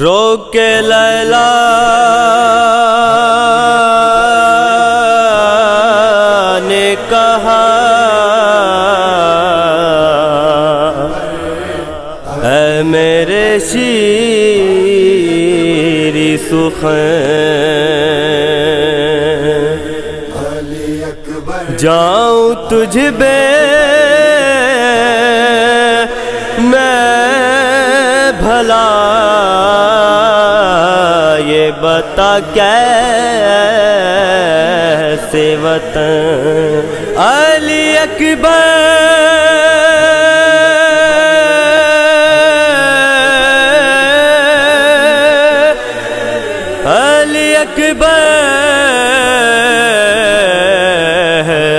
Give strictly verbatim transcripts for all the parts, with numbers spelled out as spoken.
रोके लैला ने कहा ऐ मेरे शीरी सुखैन जाऊं तुझ बे मैं भला बता कैसे वतन। अली अकबर अली अकबर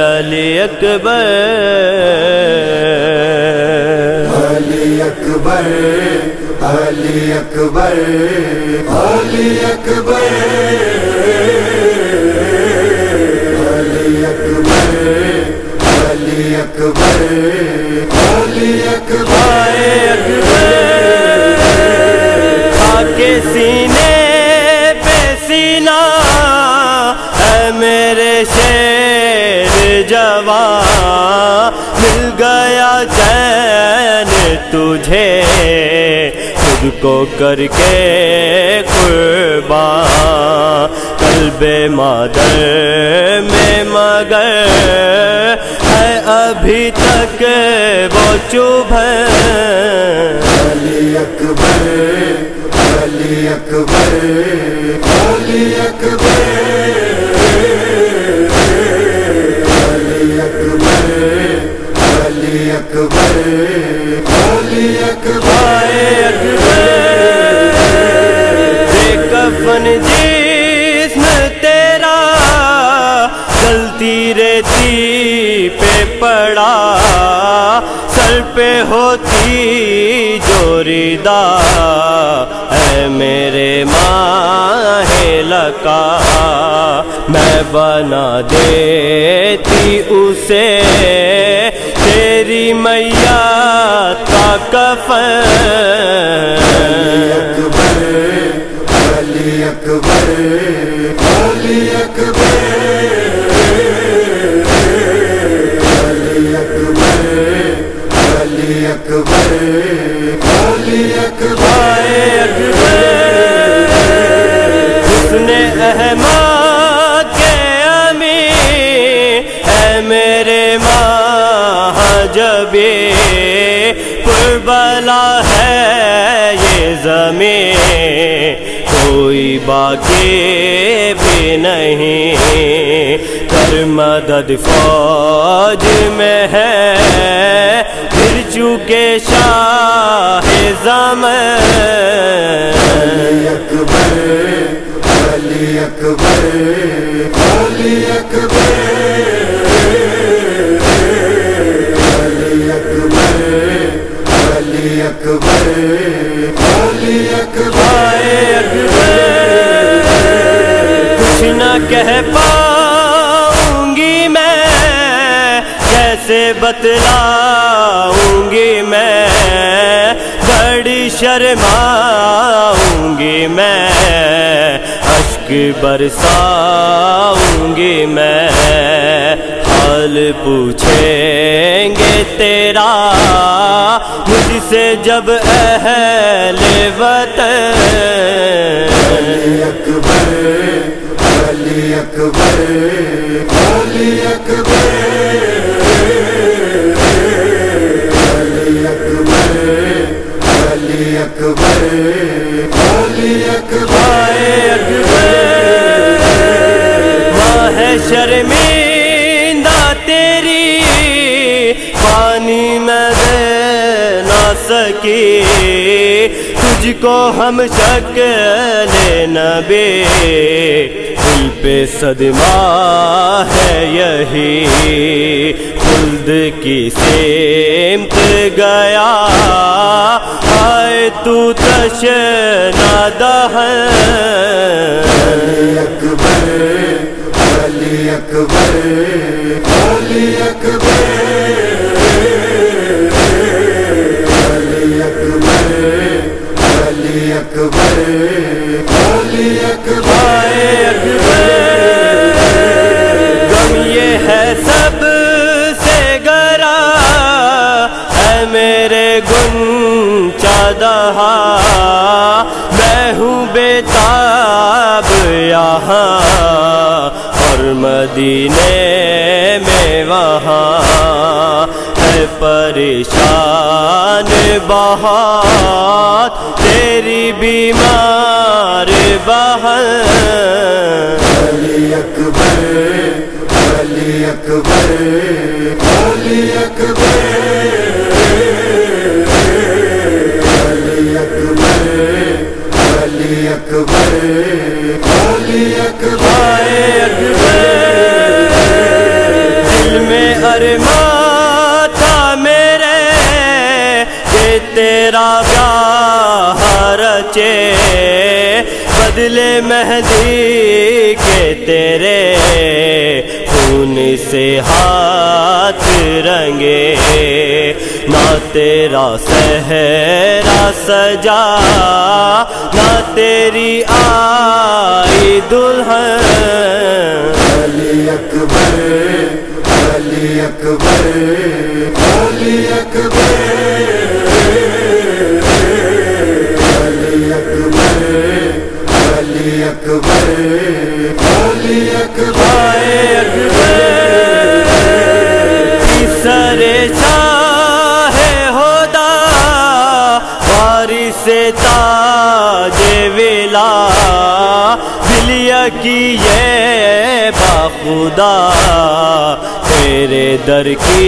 अली अकबर अली अकबर अली अकबर अली अकबर अली अकबर अली अकबर अली अकबर अकबर आके सीने पे सीना है मेरे शेर जवा मिल गया चैन तुझे को करके कुर्बान कल्बे मादर में मगर है अभी तक वो चुभन। अली अकबर अली अकबर अली अकबर अली अकबर अली अकबर अली अकबर कफन जिस्म तेरा चलती रेती पे पड़ा सर पे होती जोरीदा है मेरे माहे लका मैं बना देती उसे तेरी मैया का कफन। अली अकबर अली अकबर अली अकबर अली अकबर अली अकबर अकबर उसने अहमद के अमीर है मेरे महाजबे पुरबला है ये जमीन कोई बाकी भी नहीं कर मदद फौज में है फिर चुके शाह ज़मान। अली अकबर अली अकबर अली अकबर अली अकबर अली अकबर अली अकबर कह पाऊंगी मैं कैसे बतलाऊंगी मैं बड़ी शर्माऊंगी मैं अश्क बरसाऊंगी मैं हाल पूछेंगे तेरा मुझसे जब अहले वतन। अली अकबर अली अकबर अली अकबर अली अकबर अली अकबर अकबर माँ है शर्मिंदा तेरी पानी में दे ना सकी तुझको हम शक्ले नबी दिल पे सदमा है यही खुल्द की सेमत गया आए तू तशना दहन। अली अकबर अली अकबर अली अकबर अली अकबर अली अली अकबर अली अकबर गम ये है सबसे गहरा है मेरे गुन चादहा, मैं हूँ बेताब यहाँ और मदीने में वहाँ है परेशान बहात तेरी बीमार बहन। अली अकबर अली अकबर अली अकबर अली अकबर अली अकबर अली अकबर दिल में अरमान तेरा ब्याह रचे बदले मेहदी के तेरे खून से हाथ रंगे, ना तेरा सहरा सजा ना तेरी आई दुल्हन। अली अकबर अली अकबर अली अकबर अली अकबर अली अकबर तीसरे शाह हुदा वारिस ताज विला दिलिया की ये बाखुदा तेरे दर की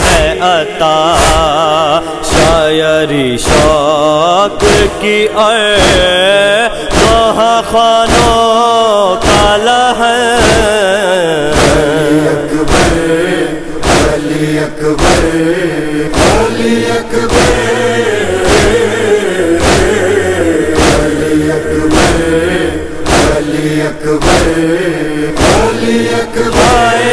है अता, शायरी शौक की और दोहा खानों का लहन। अली अकबर अली अकबर अली अकबर अली अकबर अली अकबर अली अकबर